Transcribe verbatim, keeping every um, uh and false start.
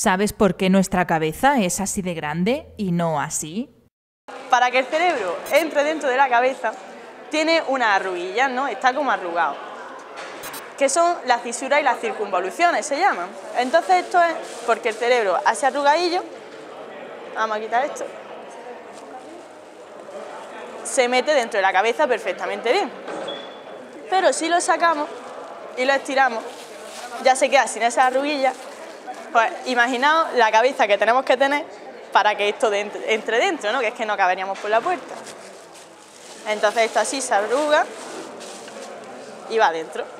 ¿Sabes por qué nuestra cabeza es así de grande y no así? Para que el cerebro entre dentro de la cabeza, tiene unas arruguillas, ¿no? Está como arrugado, que son las fisuras y las circunvoluciones, se llaman. Entonces esto es porque el cerebro hace arrugadillo, vamos a quitar esto, se mete dentro de la cabeza perfectamente bien, pero si lo sacamos y lo estiramos, ya se queda sin esas arruguillas. Pues imaginaos la cabeza que tenemos que tener para que esto de entre, entre dentro, ¿no? Que es que no caberíamos por la puerta. Entonces esto así se arruga y va dentro.